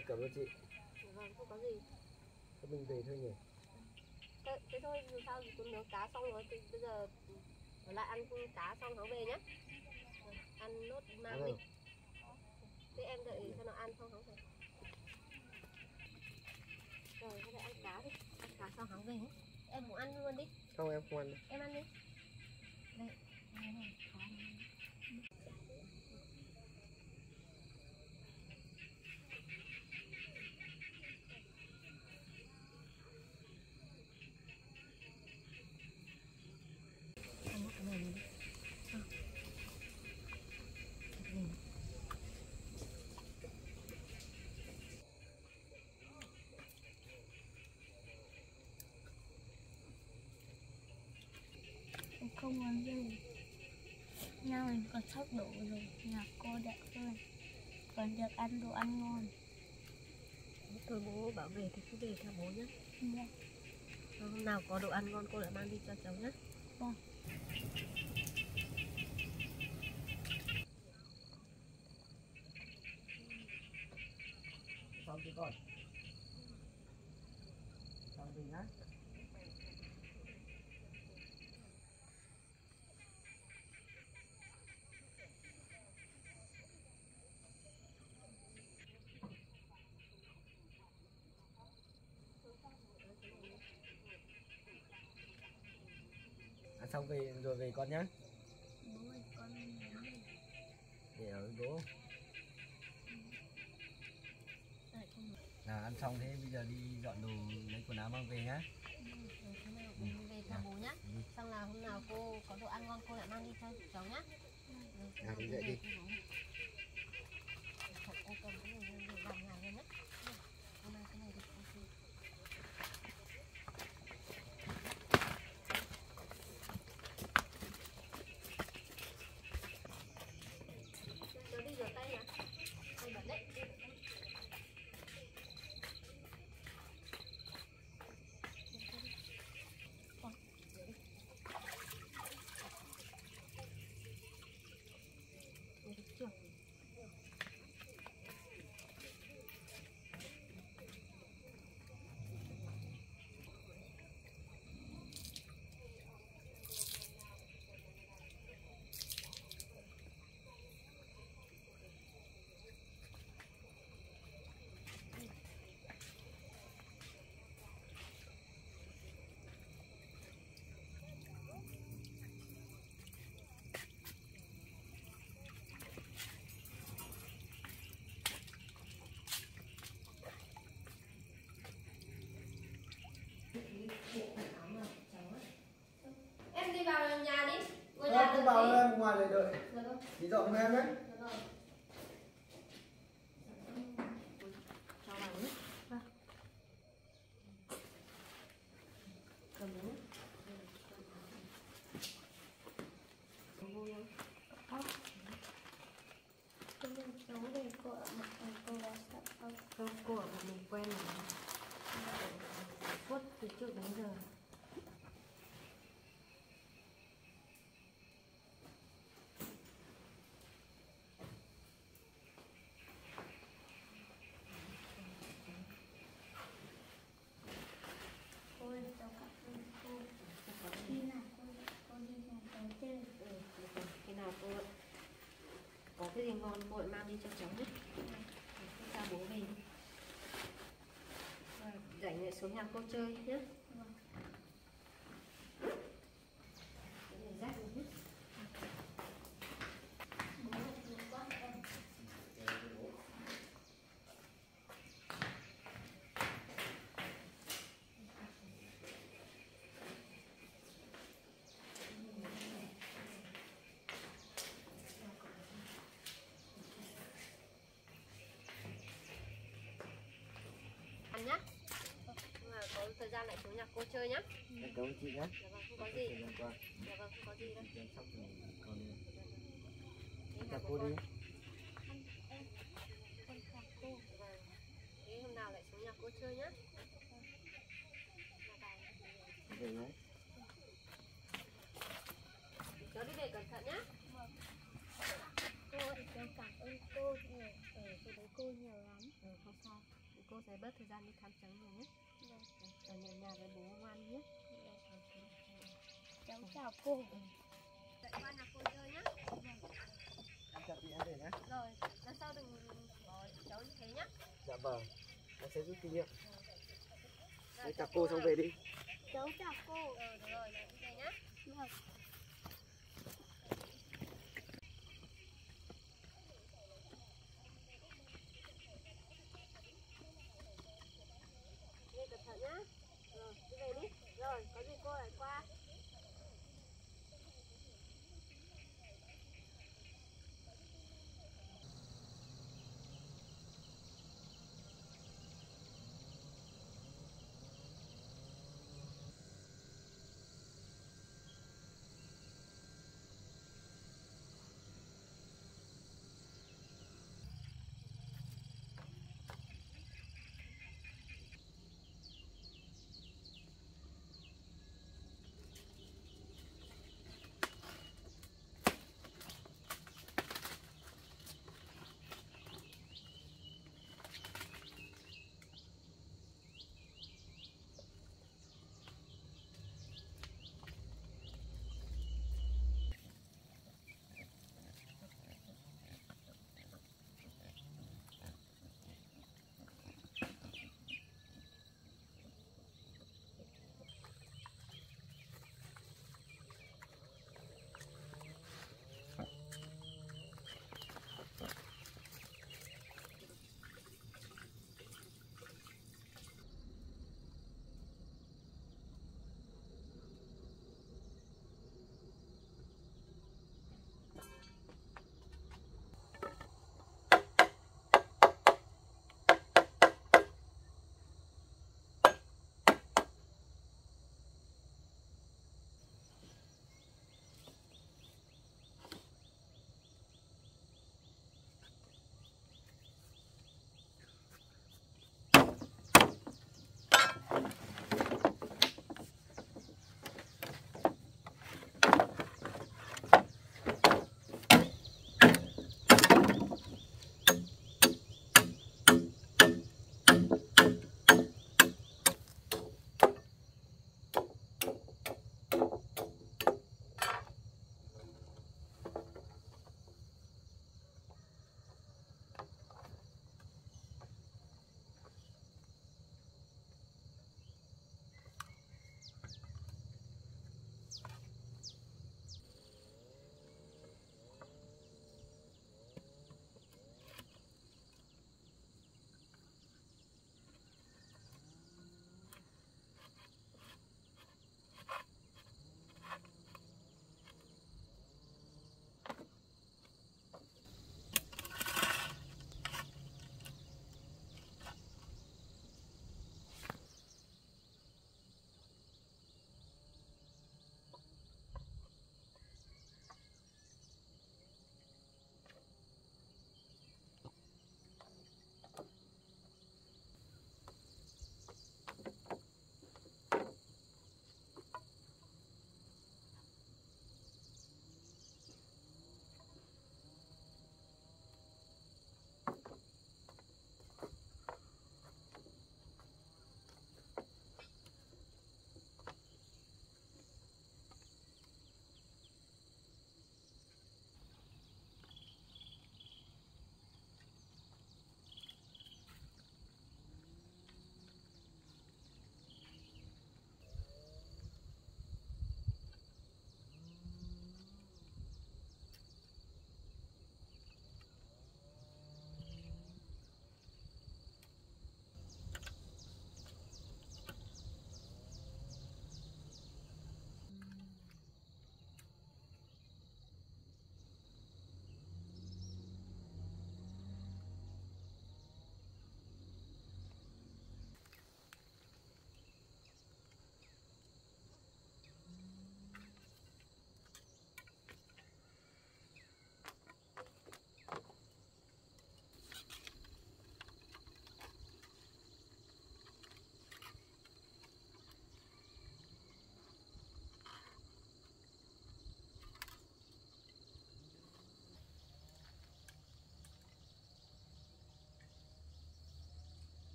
À, cảm ơn chị. Vâng, không có gì. Mình về thôi nhỉ. Thế thôi, dù sao thì cũng nấu cá xong rồi, bây giờ ở lại ăn cá xong nó về nhé. Ăn nốt mang đi. Thế em đợi cho nó ăn xong nó về. Rồi, nó lại ăn cá đi. Ăn cá xong nó về nhé. Em muốn ăn luôn đi. Không, em không ăn. Em ăn đi. Đây, này này, khó ăn. Không ăn gì, nhà mình còn sắp đổ rồi, nhà cô đẹp hơn, còn được ăn đồ ăn ngon. Thôi bố bảo về thì cứ về theo bố nhé. Dạ. Hôm nào có đồ ăn ngon cô lại mang đi cho cháu nhé. Vâng. Xong chưa con? Xong gì nhá? Xong về rồi về con nhá. Bố ơi, con để ở bố. À, ăn xong thế bây giờ đi dọn đồ lấy quần áo mang về nhá. Thế nào cũng về cho bố nhá. Xong là hôm nào cô có đồ ăn ngon cô lại mang đi cho cháu nhá. À, đi dậy đi. Thật cô cầm cái này lên để làm nhà lên nhá. Cô mang cái này đi. Em đi vào nhà đi. Ngồi nhà cứ vào ra ngoài để đợi. Đi dọn em đấy. Cô ở mình quen rồi. Quất từ trước đến giờ. Cái gì ngon cô mang đi cho cháu nhé. Cô ra bố mình rảnh lại xuống nhà cô chơi nhé. Nhá. Có thời gian lại xuống nhà cô chơi nhá. Cảm ơn chị nhá. Dạ vâng, không có gì. Dạ vâng, không có gì đâu. Nhà cô đi. Thế hôm nào lại xuống nhà cô chơi nhá. Về nhá. Cháu đi về cẩn thận nhá. Cô thì cháu cảm ơn cô nhiều, cô đấy cô nhiều lắm. Không sao. bớt thời gian đi khám cháu nhiều nhé. Ở nhà với bố ngoan nhé. Cháu chào cô. Dạy ngoan là cô chơi nhá. Em chào chị, em về nhé. Rồi, lần sau đừng bỏ cháu như thế nhá. Dạ vâng, em sẽ rút kinh nghiệm. Đấy, chào cô xong về đi. Cháu chào cô. Được rồi, đi về nhá. Được. Rồi, có gì cô lại qua.